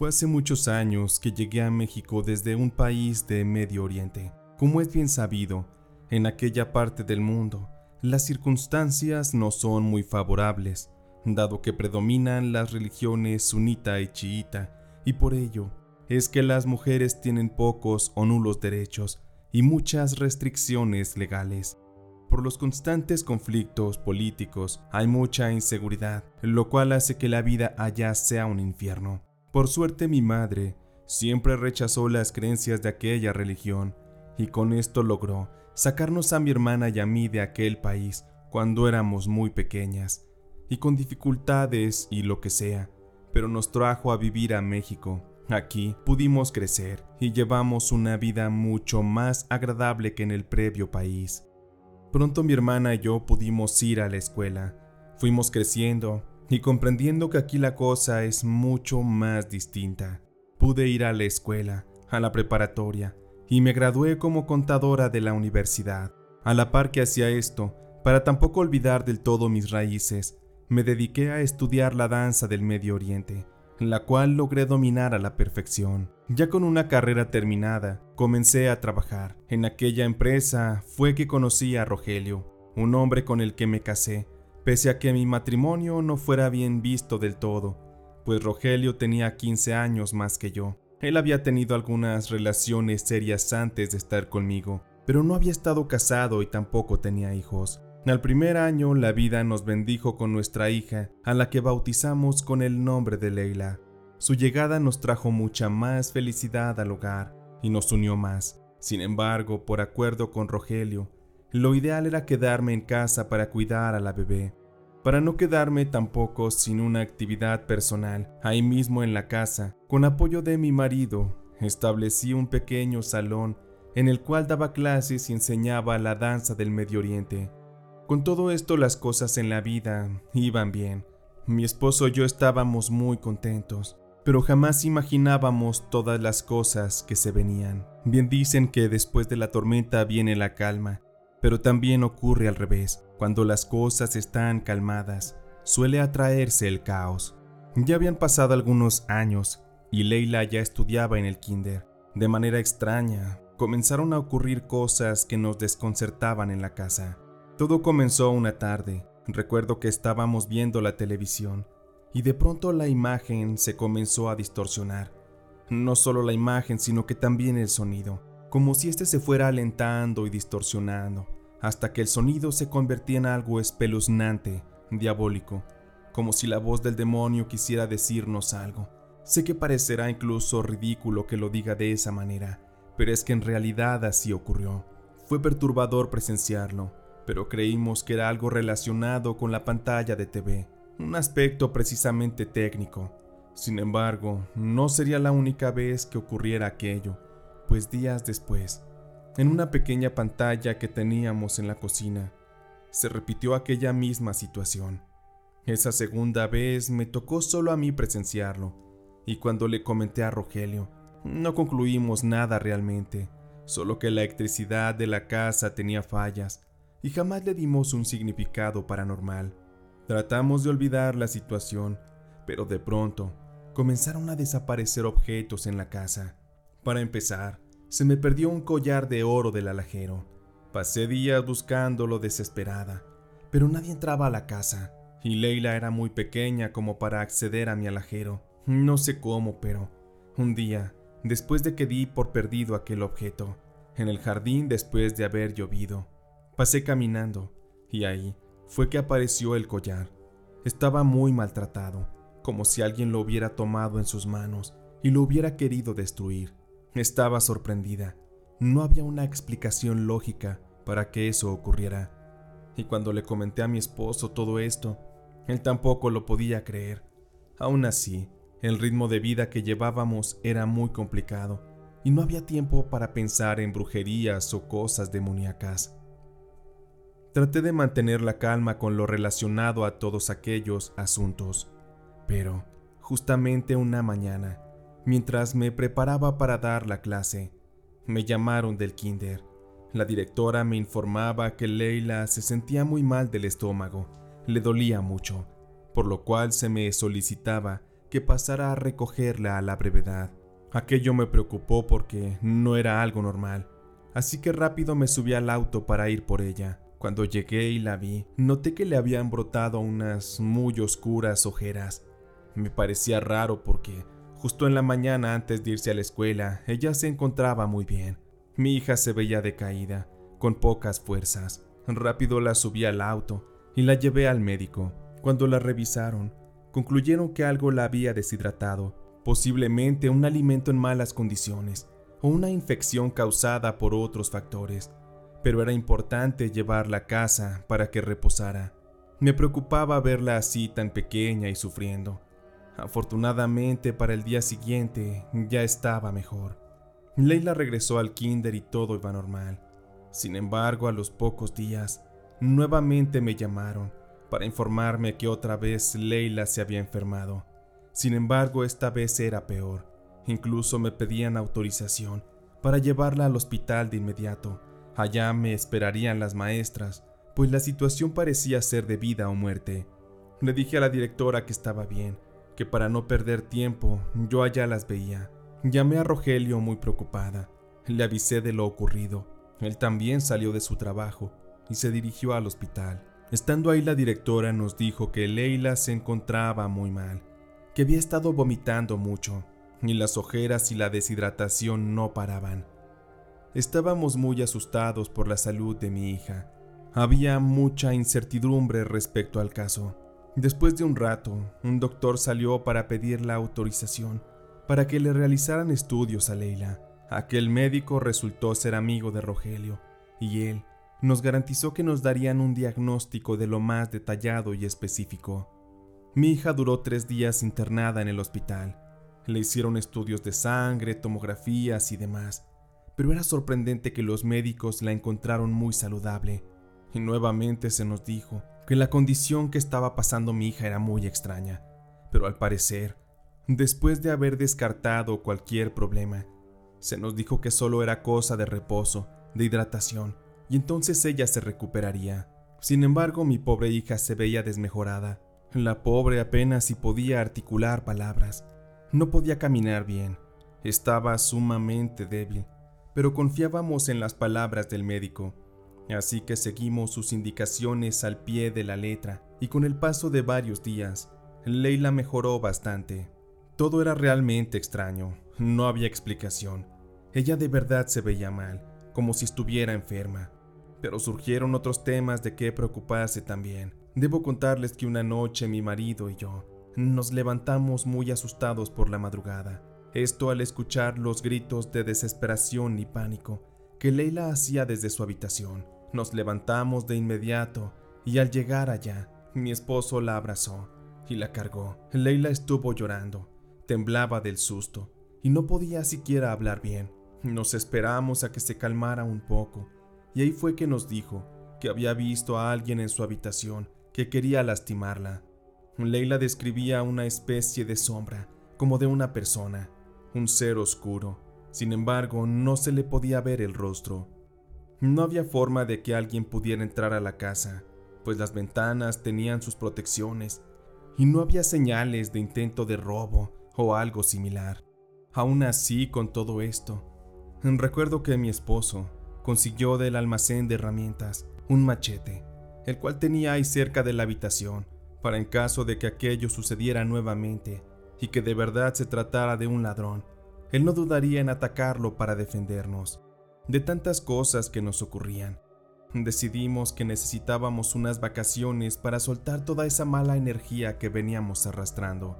Fue hace muchos años que llegué a México desde un país de Medio Oriente. Como es bien sabido, en aquella parte del mundo, las circunstancias no son muy favorables, dado que predominan las religiones sunita y chiita, y por ello es que las mujeres tienen pocos o nulos derechos y muchas restricciones legales. Por los constantes conflictos políticos hay mucha inseguridad, lo cual hace que la vida allá sea un infierno. Por suerte, mi madre siempre rechazó las creencias de aquella religión y con esto logró sacarnos a mi hermana y a mí de aquel país cuando éramos muy pequeñas y con dificultades y lo que sea, pero nos trajo a vivir a México. Aquí pudimos crecer y llevamos una vida mucho más agradable que en el previo país. Pronto mi hermana y yo pudimos ir a la escuela. Fuimos creciendo y comprendiendo que aquí la cosa es mucho más distinta. Pude ir a la escuela, a la preparatoria, y me gradué como contadora de la universidad. A la par que hacía esto, para tampoco olvidar del todo mis raíces, me dediqué a estudiar la danza del Medio Oriente, la cual logré dominar a la perfección. Ya con una carrera terminada, comencé a trabajar. En aquella empresa fue que conocí a Rogelio, un hombre con el que me casé, pese a que mi matrimonio no fuera bien visto del todo, pues Rogelio tenía 15 años más que yo. Él había tenido algunas relaciones serias antes de estar conmigo, pero no había estado casado y tampoco tenía hijos. Al primer año, la vida nos bendijo con nuestra hija, a la que bautizamos con el nombre de Leila. Su llegada nos trajo mucha más felicidad al hogar y nos unió más. Sin embargo, por acuerdo con Rogelio, lo ideal era quedarme en casa para cuidar a la bebé, para no quedarme tampoco sin una actividad personal. Ahí mismo en la casa, con apoyo de mi marido, establecí un pequeño salón en el cual daba clases y enseñaba la danza del Medio Oriente. Con todo esto, las cosas en la vida iban bien. Mi esposo y yo estábamos muy contentos, pero jamás imaginábamos todas las cosas que se venían. Bien dicen que después de la tormenta viene la calma, pero también ocurre al revés. Cuando las cosas están calmadas, suele atraerse el caos. Ya habían pasado algunos años y Leila ya estudiaba en el kinder. De manera extraña, comenzaron a ocurrir cosas que nos desconcertaban en la casa. Todo comenzó una tarde. Recuerdo que estábamos viendo la televisión y de pronto la imagen se comenzó a distorsionar. No solo la imagen, sino que también el sonido, como si este se fuera alentando y distorsionando, hasta que el sonido se convertía en algo espeluznante, diabólico, como si la voz del demonio quisiera decirnos algo. Sé que parecerá incluso ridículo que lo diga de esa manera, pero es que en realidad así ocurrió. Fue perturbador presenciarlo, pero creímos que era algo relacionado con la pantalla de TV, un aspecto precisamente técnico. Sin embargo, no sería la única vez que ocurriera aquello, pues días después, en una pequeña pantalla que teníamos en la cocina, se repitió aquella misma situación. Esa segunda vez me tocó solo a mí presenciarlo, y cuando le comenté a Rogelio, no concluimos nada realmente, solo que la electricidad de la casa tenía fallas, y jamás le dimos un significado paranormal. Tratamos de olvidar la situación, pero de pronto comenzaron a desaparecer objetos en la casa. Para empezar, se me perdió un collar de oro del alhajero. Pasé días buscándolo desesperada, pero nadie entraba a la casa, y Leila era muy pequeña como para acceder a mi alhajero. No sé cómo, pero un día, después de que di por perdido aquel objeto, en el jardín después de haber llovido, pasé caminando, y ahí fue que apareció el collar. Estaba muy maltratado, como si alguien lo hubiera tomado en sus manos y lo hubiera querido destruir. Estaba sorprendida, no había una explicación lógica para que eso ocurriera. Y cuando le comenté a mi esposo todo esto, él tampoco lo podía creer. Aún así, el ritmo de vida que llevábamos era muy complicado y no había tiempo para pensar en brujerías o cosas demoníacas. Traté de mantener la calma con lo relacionado a todos aquellos asuntos, pero justamente una mañana, mientras me preparaba para dar la clase, me llamaron del kinder. La directora me informaba que Leila se sentía muy mal del estómago, le dolía mucho, por lo cual se me solicitaba que pasara a recogerla a la brevedad. Aquello me preocupó porque no era algo normal, así que rápido me subí al auto para ir por ella. Cuando llegué y la vi, noté que le habían brotado unas muy oscuras ojeras. Me parecía raro porque justo en la mañana antes de irse a la escuela, ella se encontraba muy bien. Mi hija se veía decaída, con pocas fuerzas. Rápido la subí al auto y la llevé al médico. Cuando la revisaron, concluyeron que algo la había deshidratado, posiblemente un alimento en malas condiciones o una infección causada por otros factores, pero era importante llevarla a casa para que reposara. Me preocupaba verla así tan pequeña y sufriendo. Afortunadamente para el día siguiente ya estaba mejor. Leila regresó al kinder y todo iba normal. Sin embargo, a los pocos días, nuevamente me llamaron para informarme que otra vez Leila se había enfermado. Sin embargo, esta vez era peor. Incluso me pedían autorización para llevarla al hospital de inmediato. Allá me esperarían las maestras, pues la situación parecía ser de vida o muerte. Le dije a la directora que estaba bien, que para no perder tiempo yo allá las veía. Llamé a Rogelio muy preocupada. Le avisé de lo ocurrido. Él también salió de su trabajo y se dirigió al hospital. Estando ahí, la directora nos dijo que Leila se encontraba muy mal, que había estado vomitando mucho y las ojeras y la deshidratación no paraban. Estábamos muy asustados por la salud de mi hija. Había mucha incertidumbre respecto al caso. Después de un rato, un doctor salió para pedir la autorización para que le realizaran estudios a Leila. Aquel médico resultó ser amigo de Rogelio y él nos garantizó que nos darían un diagnóstico de lo más detallado y específico. Mi hija duró 3 días internada en el hospital. Le hicieron estudios de sangre, tomografías y demás, pero era sorprendente que los médicos la encontraron muy saludable. Y nuevamente se nos dijo que la condición que estaba pasando mi hija era muy extraña, pero al parecer, después de haber descartado cualquier problema, se nos dijo que solo era cosa de reposo, de hidratación, y entonces ella se recuperaría. Sin embargo, mi pobre hija se veía desmejorada. La pobre apenas si podía articular palabras. No podía caminar bien. Estaba sumamente débil, pero confiábamos en las palabras del médico. Así que seguimos sus indicaciones al pie de la letra, y con el paso de varios días, Leila mejoró bastante. Todo era realmente extraño. No había explicación. Ella de verdad se veía mal, como si estuviera enferma. Pero surgieron otros temas de qué preocuparse también. Debo contarles que una noche mi marido y yo nos levantamos muy asustados por la madrugada. Esto al escuchar los gritos de desesperación y pánico que Leila hacía desde su habitación. Nos levantamos de inmediato y al llegar allá, mi esposo la abrazó y la cargó. Leila estuvo llorando, temblaba del susto y no podía siquiera hablar bien. Nos esperamos a que se calmara un poco y ahí fue que nos dijo que había visto a alguien en su habitación que quería lastimarla. Leila describía una especie de sombra, como de una persona, un ser oscuro. Sin embargo, no se le podía ver el rostro. No había forma de que alguien pudiera entrar a la casa, pues las ventanas tenían sus protecciones y no había señales de intento de robo o algo similar. Aún así, con todo esto, recuerdo que mi esposo consiguió del almacén de herramientas un machete, el cual tenía ahí cerca de la habitación, para en caso de que aquello sucediera nuevamente y que de verdad se tratara de un ladrón, él no dudaría en atacarlo para defendernos. De tantas cosas que nos ocurrían, decidimos que necesitábamos unas vacaciones para soltar toda esa mala energía que veníamos arrastrando.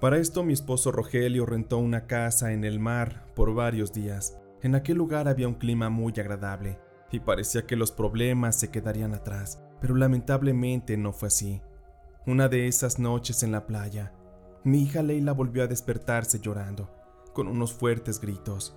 Para esto, mi esposo Rogelio rentó una casa en el mar por varios días. En aquel lugar había un clima muy agradable y parecía que los problemas se quedarían atrás, pero lamentablemente no fue así. Una de esas noches en la playa, mi hija Leila volvió a despertarse llorando, con unos fuertes gritos.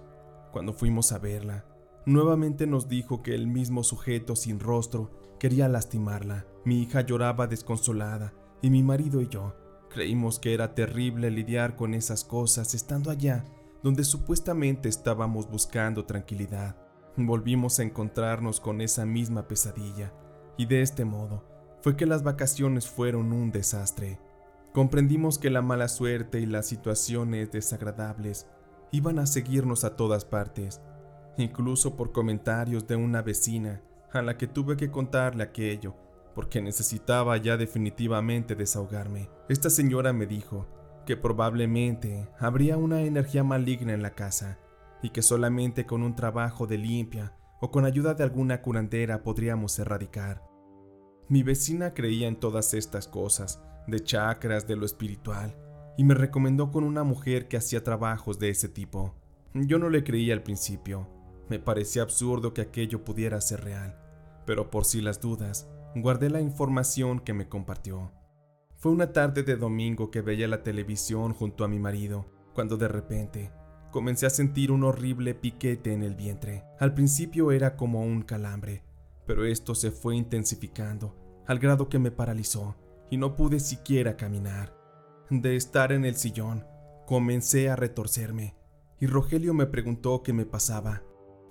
Cuando fuimos a verla, nuevamente nos dijo que el mismo sujeto sin rostro quería lastimarla. Mi hija lloraba desconsolada y mi marido y yo creímos que era terrible lidiar con esas cosas estando allá donde supuestamente estábamos buscando tranquilidad. Volvimos a encontrarnos con esa misma pesadilla y de este modo fue que las vacaciones fueron un desastre. Comprendimos que la mala suerte y las situaciones desagradables iban a seguirnos a todas partes, incluso por comentarios de una vecina a la que tuve que contarle aquello, porque necesitaba ya definitivamente desahogarme. Esta señora me dijo que probablemente habría una energía maligna en la casa y que solamente con un trabajo de limpia o con ayuda de alguna curandera podríamos erradicar. Mi vecina creía en todas estas cosas, de chakras, de lo espiritual, y me recomendó con una mujer que hacía trabajos de ese tipo. Yo no le creía al principio, me parecía absurdo que aquello pudiera ser real, pero por si las dudas, guardé la información que me compartió. Fue una tarde de domingo que veía la televisión junto a mi marido, cuando de repente comencé a sentir un horrible piquete en el vientre. Al principio era como un calambre, pero esto se fue intensificando, al grado que me paralizó y no pude siquiera caminar. De estar en el sillón, comencé a retorcerme, y Rogelio me preguntó qué me pasaba.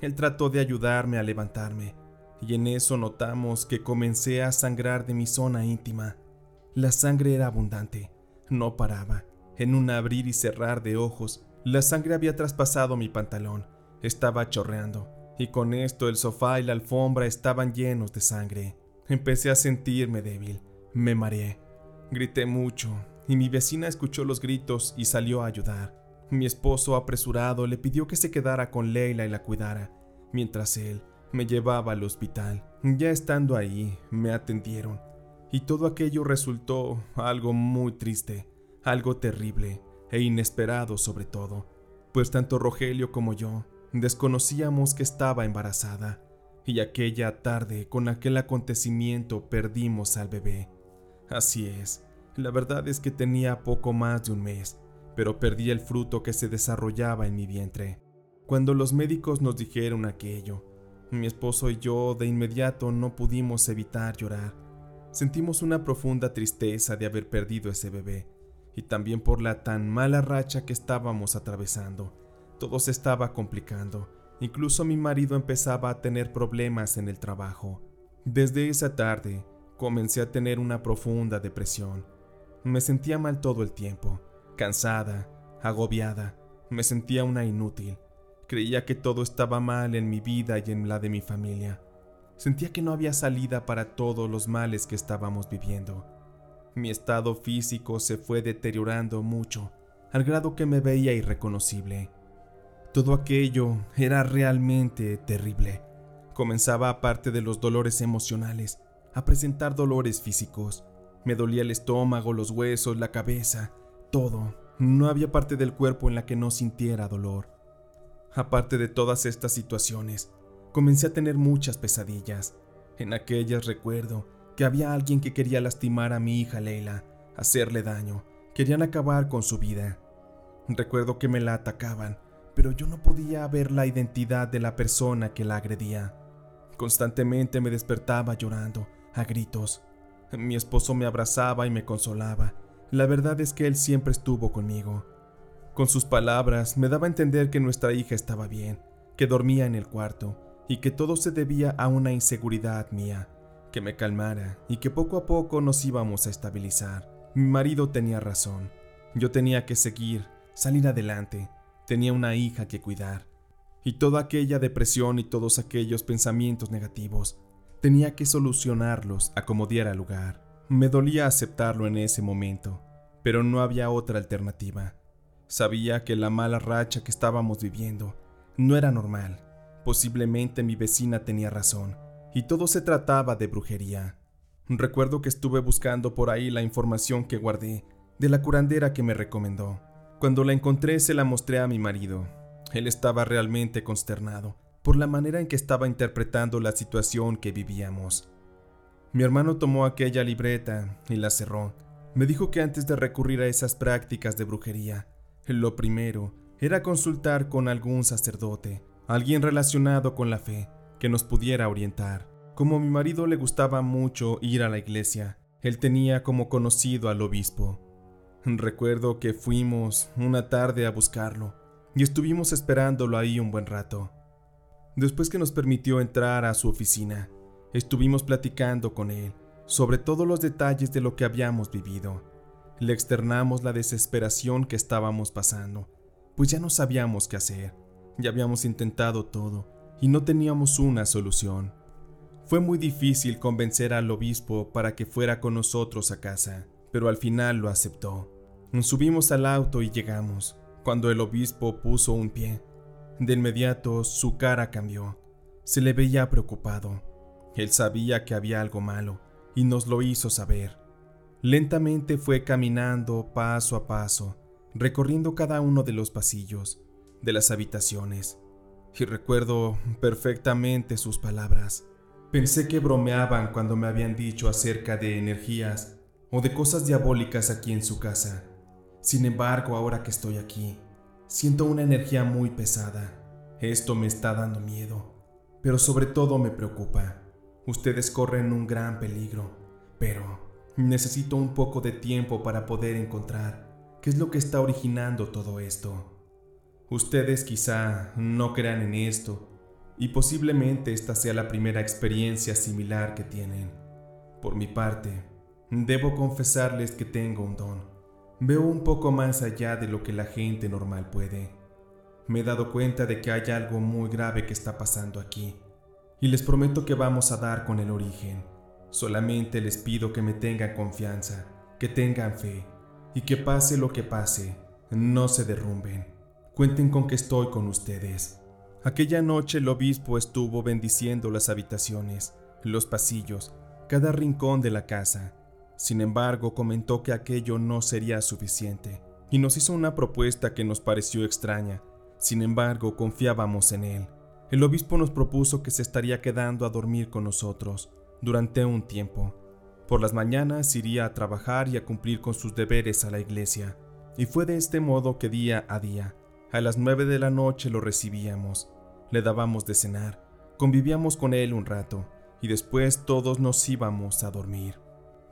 Él trató de ayudarme a levantarme, y en eso notamos que comencé a sangrar de mi zona íntima. La sangre era abundante, no paraba. En un abrir y cerrar de ojos, la sangre había traspasado mi pantalón, estaba chorreando, y con esto el sofá y la alfombra estaban llenos de sangre. Empecé a sentirme débil, me mareé, grité mucho, y mi vecina escuchó los gritos y salió a ayudar. Mi esposo apresurado le pidió que se quedara con Leila y la cuidara, mientras él me llevaba al hospital. Ya estando ahí, me atendieron, y todo aquello resultó algo muy triste, algo terrible e inesperado sobre todo, pues tanto Rogelio como yo desconocíamos que estaba embarazada, y aquella tarde con aquel acontecimiento perdimos al bebé. Así es, la verdad es que tenía poco más de un mes, pero perdí el fruto que se desarrollaba en mi vientre. Cuando los médicos nos dijeron aquello, mi esposo y yo de inmediato no pudimos evitar llorar. Sentimos una profunda tristeza de haber perdido ese bebé, y también por la tan mala racha que estábamos atravesando. Todo se estaba complicando, incluso mi marido empezaba a tener problemas en el trabajo. Desde esa tarde, comencé a tener una profunda depresión. Me sentía mal todo el tiempo. Cansada, agobiada, me sentía una inútil. Creía que todo estaba mal en mi vida y en la de mi familia. Sentía que no había salida para todos los males que estábamos viviendo. Mi estado físico se fue deteriorando mucho, al grado que me veía irreconocible. Todo aquello era realmente terrible. Comenzaba, aparte de los dolores emocionales, a presentar dolores físicos. Me dolía el estómago, los huesos, la cabeza. Todo, no había parte del cuerpo en la que no sintiera dolor. Aparte de todas estas situaciones, comencé a tener muchas pesadillas. En aquellas recuerdo que había alguien que quería lastimar a mi hija Leila, hacerle daño, querían acabar con su vida. Recuerdo que me la atacaban, pero yo no podía ver la identidad de la persona que la agredía. Constantemente me despertaba llorando, a gritos. Mi esposo me abrazaba y me consolaba. La verdad es que él siempre estuvo conmigo. Con sus palabras me daba a entender que nuestra hija estaba bien, que dormía en el cuarto y que todo se debía a una inseguridad mía, que me calmara y que poco a poco nos íbamos a estabilizar. Mi marido tenía razón, yo tenía que seguir, salir adelante, tenía una hija que cuidar. Y toda aquella depresión y todos aquellos pensamientos negativos, tenía que solucionarlos a como diera lugar. Me dolía aceptarlo en ese momento, pero no había otra alternativa. Sabía que la mala racha que estábamos viviendo no era normal. Posiblemente mi vecina tenía razón, y todo se trataba de brujería. Recuerdo que estuve buscando por ahí la información que guardé de la curandera que me recomendó. Cuando la encontré, se la mostré a mi marido. Él estaba realmente consternado por la manera en que estaba interpretando la situación que vivíamos. Mi hermano tomó aquella libreta y la cerró. Me dijo que antes de recurrir a esas prácticas de brujería, lo primero era consultar con algún sacerdote, alguien relacionado con la fe, que nos pudiera orientar. Como a mi marido le gustaba mucho ir a la iglesia, él tenía como conocido al obispo. Recuerdo que fuimos una tarde a buscarlo y estuvimos esperándolo ahí un buen rato. Después que nos permitió entrar a su oficina, estuvimos platicando con él sobre todos los detalles de lo que habíamos vivido. Le externamos la desesperación que estábamos pasando, pues ya no sabíamos qué hacer, ya habíamos intentado todo y no teníamos una solución. Fue muy difícil convencer al obispo para que fuera con nosotros a casa, pero al final lo aceptó. Nos subimos al auto y llegamos. Cuando el obispo puso un pie, de inmediato su cara cambió. Se le veía preocupado. Él sabía que había algo malo y nos lo hizo saber. Lentamente fue caminando paso a paso, recorriendo cada uno de los pasillos, de las habitaciones. Y recuerdo perfectamente sus palabras. Pensé que bromeaban cuando me habían dicho acerca de energías o de cosas diabólicas aquí en su casa. Sin embargo, ahora que estoy aquí, siento una energía muy pesada. Esto me está dando miedo, pero sobre todo me preocupa. Ustedes corren un gran peligro, pero necesito un poco de tiempo para poder encontrar qué es lo que está originando todo esto. Ustedes quizá no crean en esto, y posiblemente esta sea la primera experiencia similar que tienen. Por mi parte, debo confesarles que tengo un don. Veo un poco más allá de lo que la gente normal puede. Me he dado cuenta de que hay algo muy grave que está pasando aquí, y les prometo que vamos a dar con el origen. Solamente les pido que me tengan confianza, que tengan fe, y que pase lo que pase, no se derrumben. Cuenten con que estoy con ustedes. Aquella noche el obispo estuvo bendiciendo las habitaciones, los pasillos, cada rincón de la casa. Sin embargo, comentó que aquello no sería suficiente y nos hizo una propuesta que nos pareció extraña. Sin embargo, confiábamos en él. El obispo nos propuso que se estaría quedando a dormir con nosotros durante un tiempo. Por las mañanas iría a trabajar y a cumplir con sus deberes a la iglesia. Y fue de este modo que día a día, a las 9 de la noche lo recibíamos. Le dábamos de cenar, convivíamos con él un rato y después todos nos íbamos a dormir.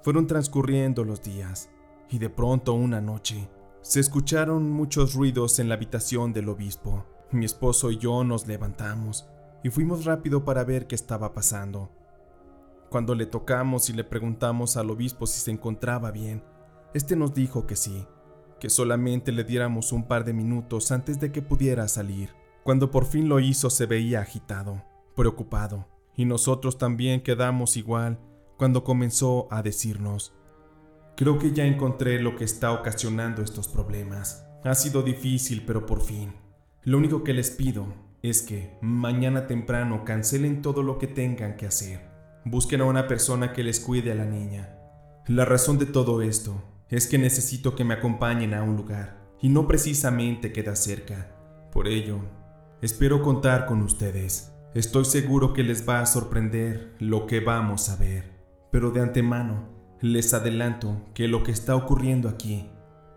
Fueron transcurriendo los días y de pronto una noche se escucharon muchos ruidos en la habitación del obispo. Mi esposo y yo nos levantamos y fuimos rápido para ver qué estaba pasando. Cuando le tocamos y le preguntamos al obispo si se encontraba bien, este nos dijo que sí, que solamente le diéramos un par de minutos antes de que pudiera salir. Cuando por fin lo hizo se veía agitado, preocupado, y nosotros también quedamos igual cuando comenzó a decirnos: creo que ya encontré lo que está ocasionando estos problemas. Ha sido difícil, pero por fin. Lo único que les pido es que mañana temprano cancelen todo lo que tengan que hacer. Busquen a una persona que les cuide a la niña. La razón de todo esto es que necesito que me acompañen a un lugar, y no precisamente queda cerca. Por ello, espero contar con ustedes. Estoy seguro que les va a sorprender lo que vamos a ver, pero de antemano les adelanto que lo que está ocurriendo aquí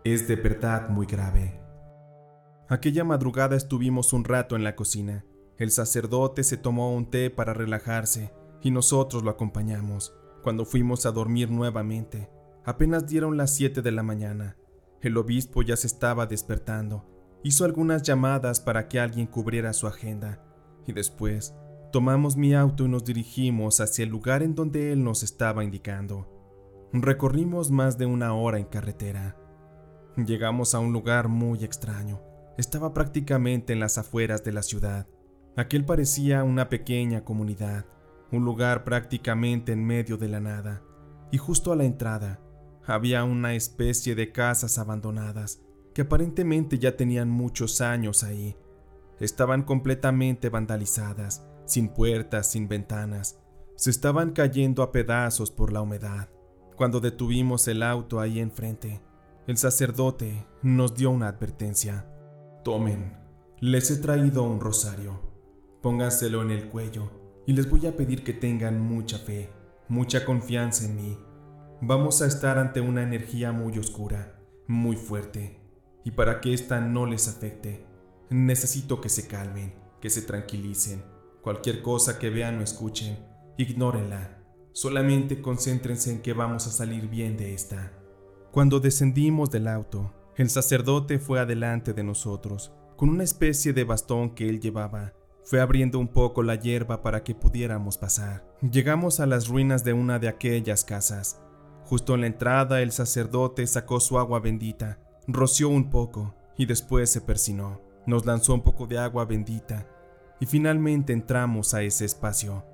es de verdad muy grave. Aquella madrugada estuvimos un rato en la cocina. El sacerdote se tomó un té para relajarse y nosotros lo acompañamos. Cuando fuimos a dormir nuevamente, apenas dieron las 7 de la mañana. El obispo ya se estaba despertando. Hizo algunas llamadas para que alguien cubriera su agenda. Y después, tomamos mi auto y nos dirigimos hacia el lugar en donde él nos estaba indicando. Recorrimos más de una hora en carretera. Llegamos a un lugar muy extraño. Estaba prácticamente en las afueras de la ciudad. Aquel parecía una pequeña comunidad, un lugar prácticamente en medio de la nada. Y justo a la entrada, había una especie de casas abandonadas que aparentemente ya tenían muchos años ahí. Estaban completamente vandalizadas, sin puertas, sin ventanas. Se estaban cayendo a pedazos por la humedad. Cuando detuvimos el auto ahí enfrente, el sacerdote nos dio una advertencia. Tomen, les he traído un rosario. Pónganselo en el cuello y les voy a pedir que tengan mucha fe, mucha confianza en mí. Vamos a estar ante una energía muy oscura, muy fuerte, y para que esta no les afecte, necesito que se calmen, que se tranquilicen. Cualquier cosa que vean o escuchen, ignórenla. Solamente concéntrense en que vamos a salir bien de esta. Cuando descendimos del auto, el sacerdote fue adelante de nosotros, con una especie de bastón que él llevaba. Fue abriendo un poco la hierba para que pudiéramos pasar. Llegamos a las ruinas de una de aquellas casas. Justo en la entrada, el sacerdote sacó su agua bendita, roció un poco y después se persinó. Nos lanzó un poco de agua bendita y finalmente entramos a ese espacio.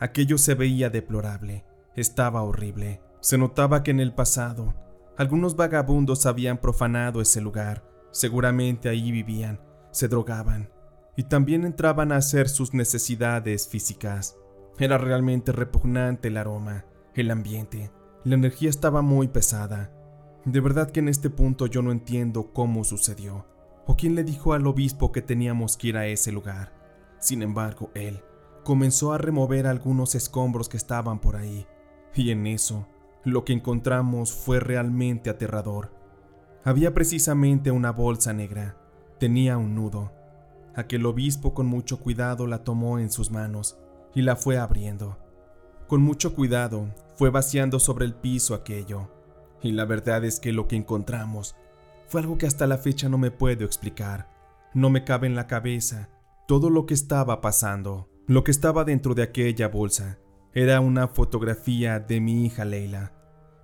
Aquello se veía deplorable, estaba horrible. Se notaba que en el pasado, algunos vagabundos habían profanado ese lugar. Seguramente ahí vivían, se drogaban y también entraban a hacer sus necesidades físicas. Era realmente repugnante el aroma, el ambiente, la energía estaba muy pesada. De verdad que en este punto yo no entiendo cómo sucedió, o quién le dijo al obispo que teníamos que ir a ese lugar. Sin embargo, él comenzó a remover algunos escombros que estaban por ahí, y en eso, lo que encontramos fue realmente aterrador. Había precisamente una bolsa negra, tenía un nudo. Aquel obispo con mucho cuidado la tomó en sus manos y la fue abriendo. Con mucho cuidado fue vaciando sobre el piso aquello, y la verdad es que lo que encontramos fue algo que hasta la fecha no me puedo explicar. No me cabe en la cabeza todo lo que estaba pasando. Lo que estaba dentro de aquella bolsa era una fotografía de mi hija Leila.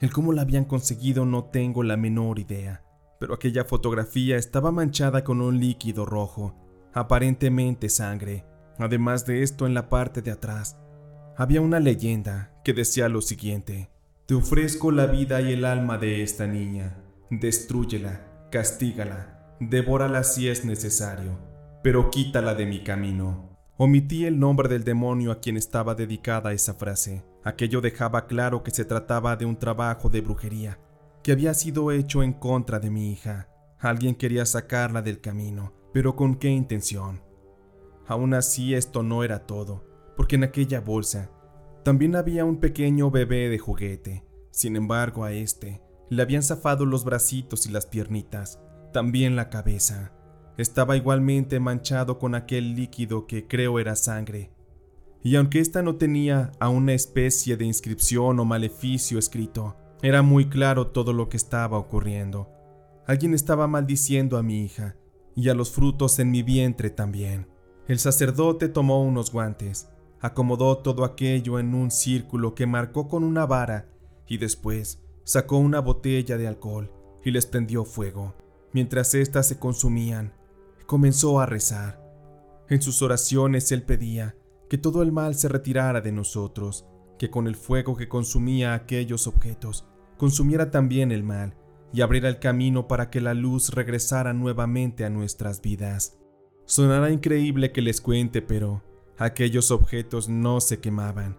El cómo la habían conseguido no tengo la menor idea, pero aquella fotografía estaba manchada con un líquido rojo, aparentemente sangre. Además de esto, en la parte de atrás había una leyenda que decía lo siguiente: te ofrezco la vida y el alma de esta niña, destrúyela, castígala, devórala si es necesario, pero quítala de mi camino. Omití el nombre del demonio a quien estaba dedicada esa frase. Aquello dejaba claro que se trataba de un trabajo de brujería que había sido hecho en contra de mi hija. Alguien quería sacarla del camino, pero ¿con qué intención? Aún así, esto no era todo, porque en aquella bolsa también había un pequeño bebé de juguete. Sin embargo, a este le habían zafado los bracitos y las piernitas, también la cabeza. Estaba igualmente manchado con aquel líquido que creo era sangre. Y aunque esta no tenía a una especie de inscripción o maleficio escrito, era muy claro todo lo que estaba ocurriendo. Alguien estaba maldiciendo a mi hija y a los frutos en mi vientre también. El sacerdote tomó unos guantes, acomodó todo aquello en un círculo que marcó con una vara y después sacó una botella de alcohol y les prendió fuego. Mientras éstas se consumían, comenzó a rezar. En sus oraciones él pedía que todo el mal se retirara de nosotros, que con el fuego que consumía aquellos objetos, consumiera también el mal y abriera el camino para que la luz regresara nuevamente a nuestras vidas. Sonará increíble que les cuente, pero aquellos objetos no se quemaban.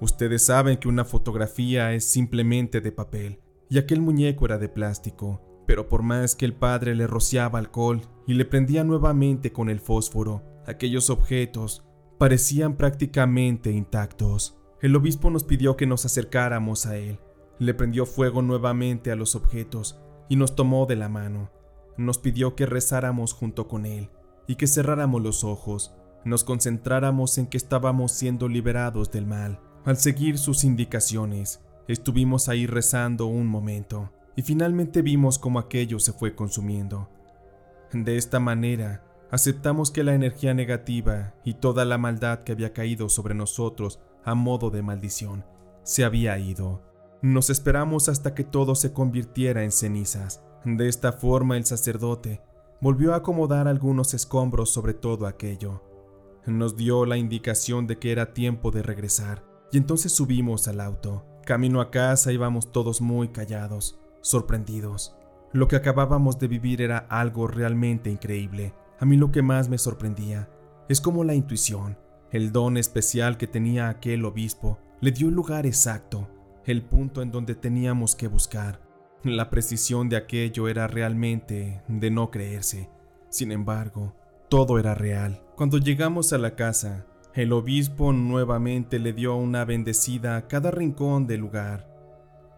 Ustedes saben que una fotografía es simplemente de papel, y aquel muñeco era de plástico, pero por más que el padre le rociaba alcohol y le prendía nuevamente con el fósforo, aquellos objetos parecían prácticamente intactos. El obispo nos pidió que nos acercáramos a él, le prendió fuego nuevamente a los objetos y nos tomó de la mano. Nos pidió que rezáramos junto con él y que cerráramos los ojos, nos concentráramos en que estábamos siendo liberados del mal. Al seguir sus indicaciones, estuvimos ahí rezando un momento, y finalmente vimos cómo aquello se fue consumiendo. De esta manera, aceptamos que la energía negativa y toda la maldad que había caído sobre nosotros a modo de maldición, se había ido. Nos esperamos hasta que todo se convirtiera en cenizas. De esta forma, el sacerdote volvió a acomodar algunos escombros sobre todo aquello. Nos dio la indicación de que era tiempo de regresar, y entonces subimos al auto. Camino a casa íbamos todos muy callados, sorprendidos. Lo que acabábamos de vivir era algo realmente increíble. A mí lo que más me sorprendía es cómo la intuición, el don especial que tenía aquel obispo, le dio el lugar exacto, el punto en donde teníamos que buscar. La precisión de aquello era realmente de no creerse. Sin embargo, todo era real. Cuando llegamos a la casa, el obispo nuevamente le dio una bendecida a cada rincón del lugar.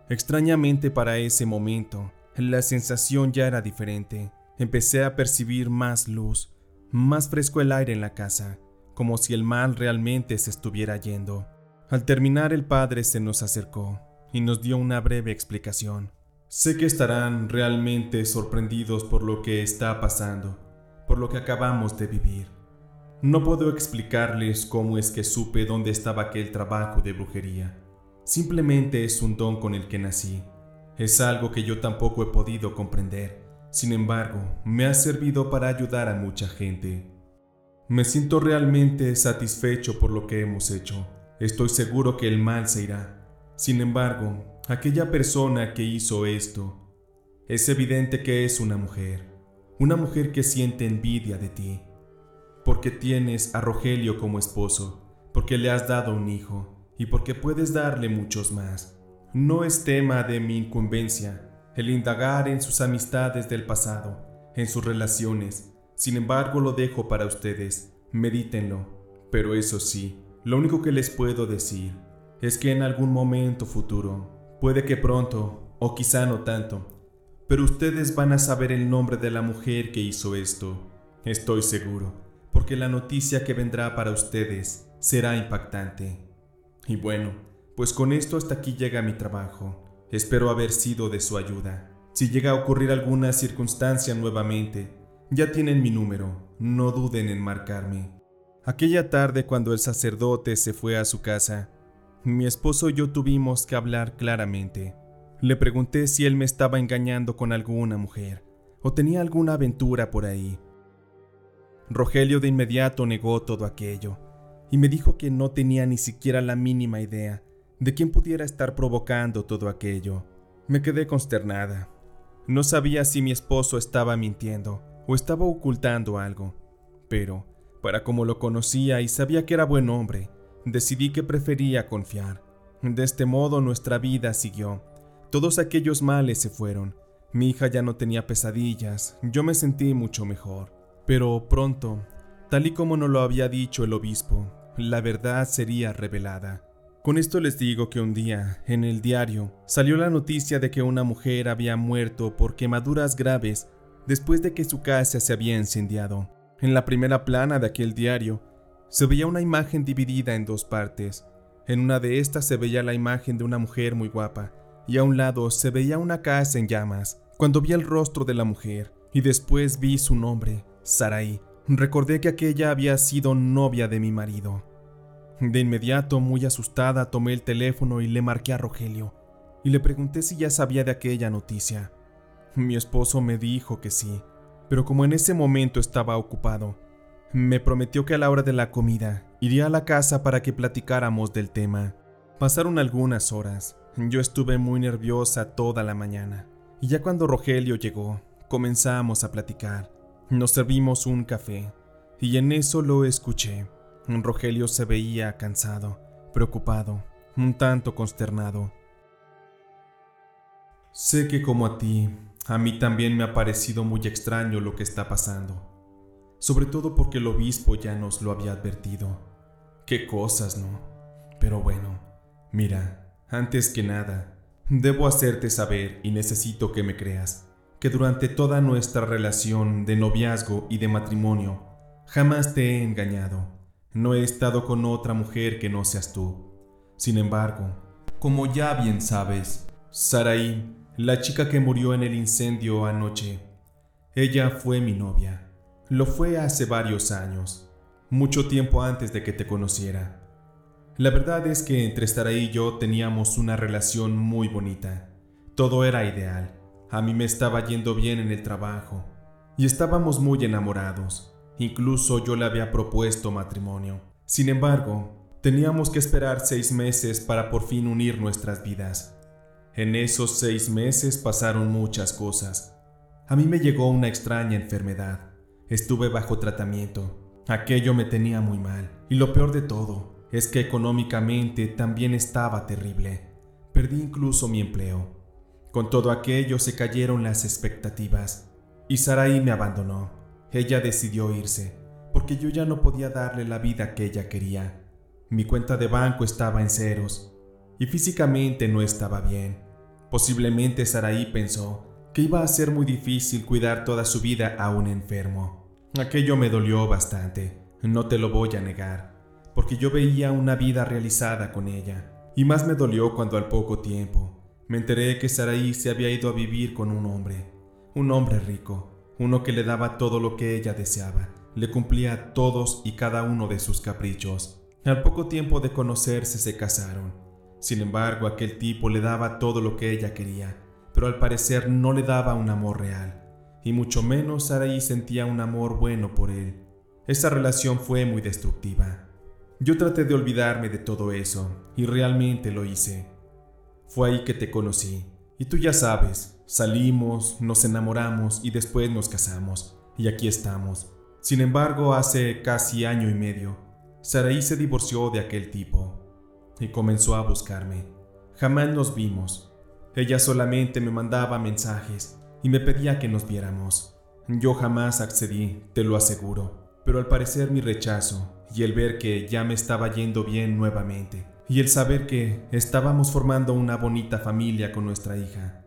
Extrañamente para ese momento, la sensación ya era diferente. Empecé a percibir más luz, más fresco el aire en la casa, como si el mal realmente se estuviera yendo. Al terminar, el padre se nos acercó y nos dio una breve explicación. Sé que estarán realmente sorprendidos por lo que está pasando, por lo que acabamos de vivir. No puedo explicarles cómo es que supe dónde estaba aquel trabajo de brujería, Simplemente es un don con el que nací. Es algo que yo tampoco he podido comprender. Sin embargo, me ha servido para ayudar a mucha gente. Me siento realmente satisfecho por lo que hemos hecho. Estoy seguro que el mal se irá. Sin embargo, aquella persona que hizo esto, es evidente que es una mujer que siente envidia de ti, porque tienes a Rogelio como esposo, porque le has dado un hijo y porque puedes darle muchos más. No es tema de mi incumbencia el indagar en sus amistades del pasado, en sus relaciones. Sin embargo, lo dejo para ustedes, medítenlo. Pero eso sí, lo único que les puedo decir es que en algún momento futuro, puede que pronto o quizá no tanto, pero ustedes van a saber el nombre de la mujer que hizo esto. Estoy seguro, porque la noticia que vendrá para ustedes será impactante. Y bueno, pues con esto hasta aquí llega mi trabajo. Espero haber sido de su ayuda. Si llega a ocurrir alguna circunstancia nuevamente, ya tienen mi número, no duden en marcarme. Aquella tarde, cuando el sacerdote se fue a su casa, mi esposo y yo tuvimos que hablar claramente. Le pregunté si él me estaba engañando con alguna mujer o tenía alguna aventura por ahí. Rogelio de inmediato negó todo aquello y me dijo que no tenía ni siquiera la mínima idea de quién pudiera estar provocando todo aquello. Me quedé consternada. No sabía si mi esposo estaba mintiendo o estaba ocultando algo, pero para como lo conocía y sabía que era buen hombre, decidí que prefería confiar. De este modo nuestra vida siguió. Todos aquellos males se fueron, mi hija ya no tenía pesadillas, yo me sentí mucho mejor. Pero pronto, tal y como nos lo había dicho el obispo, la verdad sería revelada. Con esto les digo que un día, en el diario, salió la noticia de que una mujer había muerto por quemaduras graves después de que su casa se había incendiado. En la primera plana de aquel diario, se veía una imagen dividida en dos partes. En una de estas se veía la imagen de una mujer muy guapa, y a un lado se veía una casa en llamas. Cuando vi el rostro de la mujer y después vi su nombre, Saraí, recordé que aquella había sido novia de mi marido. De inmediato, muy asustada, tomé el teléfono y le marqué a Rogelio y le pregunté si ya sabía de aquella noticia. Mi esposo me dijo que sí, pero como en ese momento estaba ocupado, me prometió que a la hora de la comida iría a la casa para que platicáramos del tema. Pasaron algunas horas. Yo estuve muy nerviosa toda la mañana, y ya cuando Rogelio llegó, comenzamos a platicar. Nos servimos un café, y en eso lo escuché. Rogelio se veía cansado, preocupado, un tanto consternado. Sé que como a ti, a mí también me ha parecido muy extraño lo que está pasando, sobre todo porque el obispo ya nos lo había advertido. Qué cosas, ¿no? Pero bueno, mira. Antes que nada, debo hacerte saber, y necesito que me creas, que durante toda nuestra relación de noviazgo y de matrimonio, jamás te he engañado. No he estado con otra mujer que no seas tú. Sin embargo, como ya bien sabes, Saraí, la chica que murió en el incendio anoche, ella fue mi novia. Lo fue hace varios años, mucho tiempo antes de que te conociera. La verdad es que entre Saraí y yo teníamos una relación muy bonita. Todo era ideal. A mí me estaba yendo bien en el trabajo y estábamos muy enamorados. Incluso yo le había propuesto matrimonio. Sin embargo, teníamos que esperar 6 meses para por fin unir nuestras vidas. En esos 6 meses pasaron muchas cosas. A mí me llegó una extraña enfermedad. Estuve bajo tratamiento. Aquello me tenía muy mal. Y lo peor de todo es que económicamente también estaba terrible. Perdí incluso mi empleo. Con todo aquello se cayeron las expectativas y Saraí me abandonó. Ella decidió irse porque yo ya no podía darle la vida que ella quería. Mi cuenta de banco estaba en ceros y físicamente no estaba bien. Posiblemente Saraí pensó que iba a ser muy difícil cuidar toda su vida a un enfermo. Aquello me dolió bastante, no te lo voy a negar, porque yo veía una vida realizada con ella. Y más me dolió cuando al poco tiempo me enteré que Saraí se había ido a vivir con un hombre rico, uno que le daba todo lo que ella deseaba, le cumplía todos y cada uno de sus caprichos. Al poco tiempo de conocerse se casaron. Sin embargo, aquel tipo le daba todo lo que ella quería, pero al parecer no le daba un amor real, y mucho menos Saraí sentía un amor bueno por él. Esa relación fue muy destructiva. Yo traté de olvidarme de todo eso, y realmente lo hice. Fue ahí que te conocí, y tú ya sabes, salimos, nos enamoramos y después nos casamos, y aquí estamos. Sin embargo, hace casi año y medio, Saraí se divorció de aquel tipo, y comenzó a buscarme. Jamás nos vimos. Ella solamente me mandaba mensajes y me pedía que nos viéramos. Yo jamás accedí, te lo aseguro, pero al parecer mi rechazo y el ver que ya me estaba yendo bien nuevamente y el saber que estábamos formando una bonita familia con nuestra hija.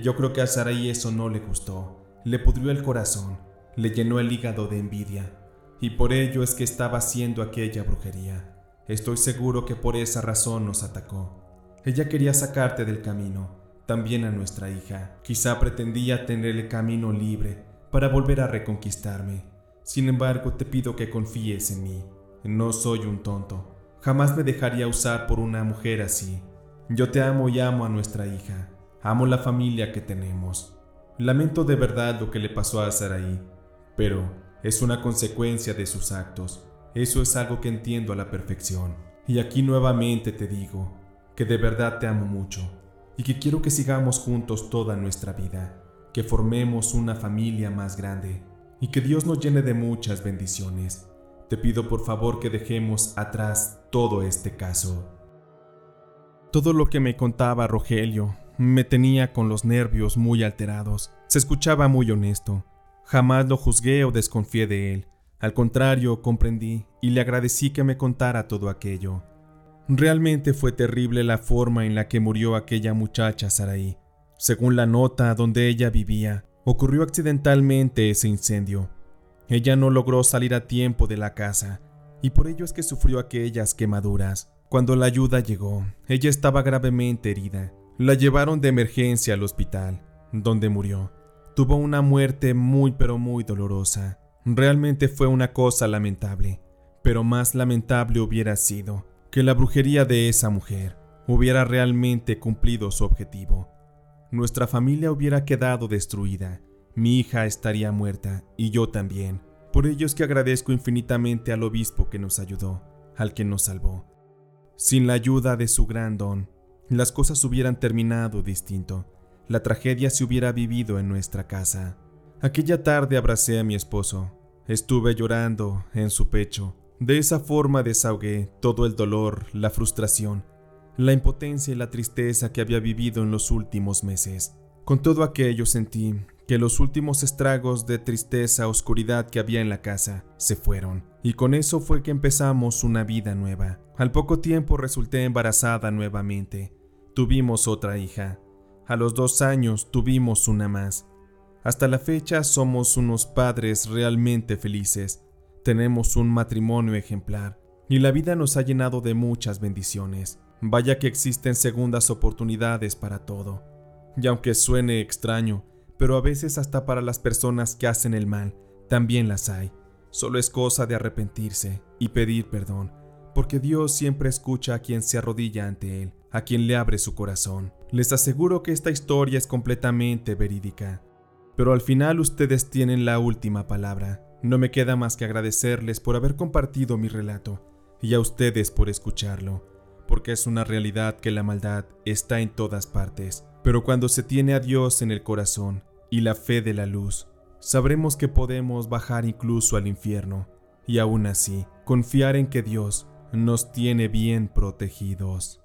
Yo creo que a Saraí eso no le gustó, le pudrió el corazón, le llenó el hígado de envidia y por ello es que estaba haciendo aquella brujería. Estoy seguro que por esa razón nos atacó. Ella quería sacarte del camino, también a nuestra hija. Quizá pretendía tener el camino libre para volver a reconquistarme. Sin embargo, te pido que confíes en mí. No soy un tonto. Jamás me dejaría usar por una mujer así. Yo te amo y amo a nuestra hija. Amo la familia que tenemos. Lamento de verdad lo que le pasó a Saraí, pero es una consecuencia de sus actos. Eso es algo que entiendo a la perfección. Y aquí nuevamente te digo que de verdad te amo mucho y que quiero que sigamos juntos toda nuestra vida, que formemos una familia más grande y que Dios nos llene de muchas bendiciones. Te pido por favor que dejemos atrás todo este caso. Todo lo que me contaba Rogelio me tenía con los nervios muy alterados. Se escuchaba muy honesto. Jamás lo juzgué o desconfié de él. Al contrario, comprendí y le agradecí que me contara todo aquello. Realmente fue terrible la forma en la que murió aquella muchacha Saraí. Según la nota donde ella vivía, ocurrió accidentalmente ese incendio. Ella no logró salir a tiempo de la casa y por ello es que sufrió aquellas quemaduras. Cuando la ayuda llegó, ella estaba gravemente herida. La llevaron de emergencia al hospital, donde murió. Tuvo una muerte muy pero muy dolorosa. Realmente fue una cosa lamentable, pero más lamentable hubiera sido que la brujería de esa mujer hubiera realmente cumplido su objetivo. Nuestra familia hubiera quedado destruida, mi hija estaría muerta y yo también. Por ello es que agradezco infinitamente al obispo que nos ayudó, al que nos salvó. Sin la ayuda de su gran don, las cosas hubieran terminado distinto. La tragedia se hubiera vivido en nuestra casa. Aquella tarde abracé a mi esposo, estuve llorando en su pecho, de esa forma desahogué todo el dolor, la frustración, la impotencia y la tristeza que había vivido en los últimos meses. Con todo aquello sentí que los últimos estragos de tristeza, oscuridad que había en la casa se fueron, y con eso fue que empezamos una vida nueva. Al poco tiempo resulté embarazada nuevamente, tuvimos otra hija, a los 2 años tuvimos una más. Hasta la fecha somos unos padres realmente felices, tenemos un matrimonio ejemplar y la vida nos ha llenado de muchas bendiciones. Vaya que existen segundas oportunidades para todo. Y aunque suene extraño, pero a veces hasta para las personas que hacen el mal, también las hay. Solo es cosa de arrepentirse y pedir perdón, porque Dios siempre escucha a quien se arrodilla ante Él, a quien le abre su corazón. Les aseguro que esta historia es completamente verídica. Pero al final ustedes tienen la última palabra. No me queda más que agradecerles por haber compartido mi relato y a ustedes por escucharlo, porque es una realidad que la maldad está en todas partes. Pero cuando se tiene a Dios en el corazón y la fe de la luz, sabremos que podemos bajar incluso al infierno y aún así confiar en que Dios nos tiene bien protegidos.